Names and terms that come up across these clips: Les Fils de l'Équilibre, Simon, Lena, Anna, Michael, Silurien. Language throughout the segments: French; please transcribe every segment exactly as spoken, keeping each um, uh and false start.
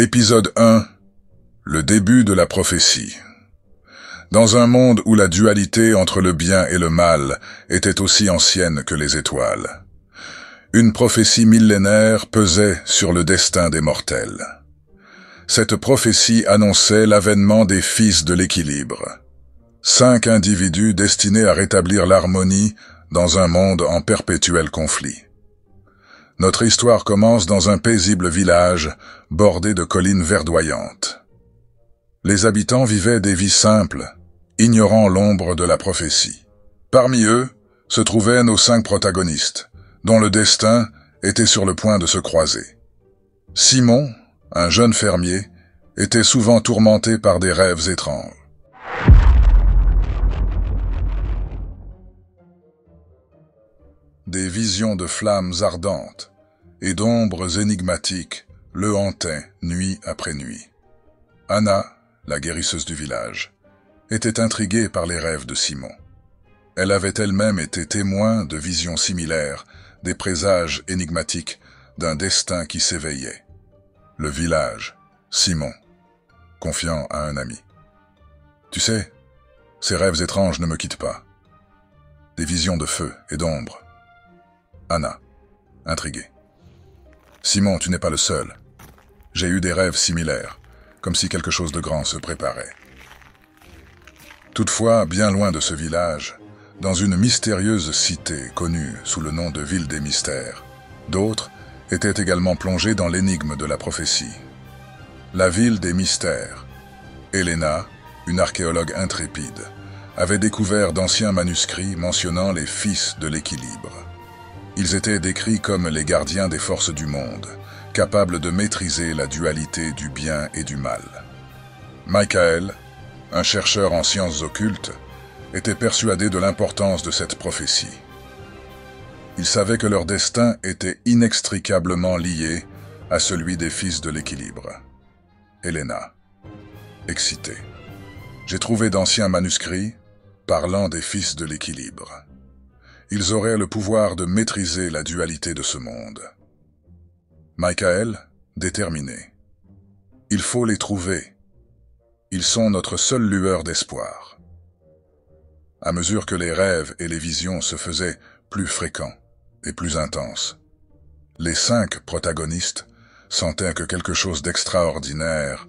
Épisode un. Le début de la prophétie. Dans un monde où la dualité entre le bien et le mal était aussi ancienne que les étoiles, une prophétie millénaire pesait sur le destin des mortels. Cette prophétie annonçait l'avènement des Fils de l'Équilibre, cinq individus destinés à rétablir l'harmonie dans un monde en perpétuel conflit. Notre histoire commence dans un paisible village bordé de collines verdoyantes. Les habitants vivaient des vies simples, ignorant l'ombre de la prophétie. Parmi eux se trouvaient nos cinq protagonistes, dont le destin était sur le point de se croiser. Simon, un jeune fermier, était souvent tourmenté par des rêves étranges. Des visions de flammes ardentes et d'ombres énigmatiques le hantaient nuit après nuit. Anna, la guérisseuse du village, était intriguée par les rêves de Simon. Elle avait elle-même été témoin de visions similaires, des présages énigmatiques d'un destin qui s'éveillait. Le village, Simon, confiant à un ami. « Tu sais, ces rêves étranges ne me quittent pas. Des visions de feu et d'ombre. » Anna, intriguée. Simon, tu n'es pas le seul. J'ai eu des rêves similaires, comme si quelque chose de grand se préparait. Toutefois, bien loin de ce village, dans une mystérieuse cité connue sous le nom de Ville des Mystères, d'autres étaient également plongés dans l'énigme de la prophétie. La Ville des Mystères. Lena, une archéologue intrépide, avait découvert d'anciens manuscrits mentionnant les Fils de l'Équilibre. Ils étaient décrits comme les gardiens des forces du monde, capables de maîtriser la dualité du bien et du mal. Michael, un chercheur en sciences occultes, était persuadé de l'importance de cette prophétie. Il savait que leur destin était inextricablement lié à celui des Fils de l'Équilibre. Lena, excitée. J'ai trouvé d'anciens manuscrits parlant des Fils de l'Équilibre. Ils auraient le pouvoir de maîtriser la dualité de ce monde. Michael, déterminé. Il faut les trouver. Ils sont notre seule lueur d'espoir. À mesure que les rêves et les visions se faisaient plus fréquents et plus intenses, les cinq protagonistes sentaient que quelque chose d'extraordinaire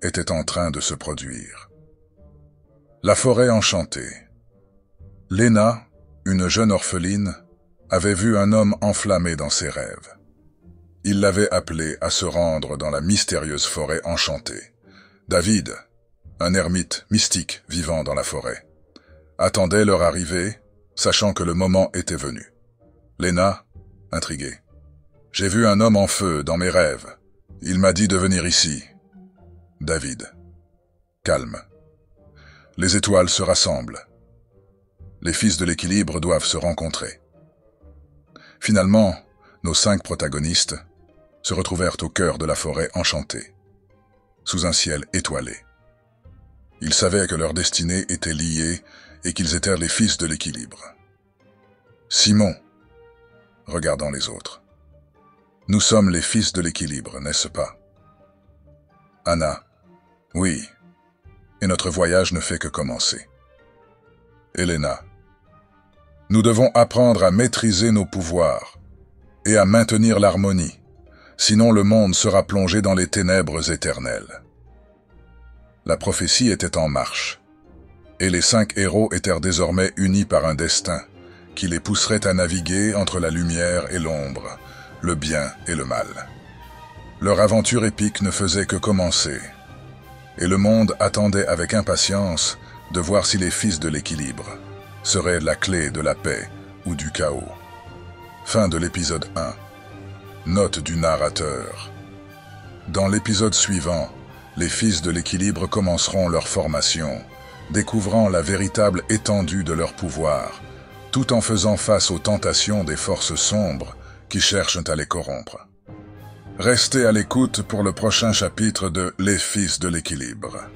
était en train de se produire. La forêt enchantée. Lena, une jeune orpheline, avait vu un homme enflammé dans ses rêves. Il l'avait appelé à se rendre dans la mystérieuse forêt enchantée. David, un ermite mystique vivant dans la forêt, attendait leur arrivée, sachant que le moment était venu. Lena, intriguée. « J'ai vu un homme en feu dans mes rêves. Il m'a dit de venir ici. » David, calme. Les étoiles se rassemblent. Les Fils de l'Équilibre doivent se rencontrer. Finalement, nos cinq protagonistes se retrouvèrent au cœur de la forêt enchantée, sous un ciel étoilé. Ils savaient que leur destinée était liée et qu'ils étaient les Fils de l'Équilibre. Simon, regardant les autres. « Nous sommes les Fils de l'Équilibre, n'est-ce pas ?» Anna, « Oui, et notre voyage ne fait que commencer. » Lena, « Nous devons apprendre à maîtriser nos pouvoirs et à maintenir l'harmonie, sinon le monde sera plongé dans les ténèbres éternelles. » La prophétie était en marche, et les cinq héros étaient désormais unis par un destin qui les pousserait à naviguer entre la lumière et l'ombre, le bien et le mal. Leur aventure épique ne faisait que commencer, et le monde attendait avec impatience de voir si les Fils de l'Équilibre seraient la clé de la paix ou du chaos. Fin de l'épisode un. Note du narrateur. Dans l'épisode suivant, les Fils de l'Équilibre commenceront leur formation, découvrant la véritable étendue de leur pouvoir, tout en faisant face aux tentations des forces sombres qui cherchent à les corrompre. Restez à l'écoute pour le prochain chapitre de Les Fils de l'Équilibre.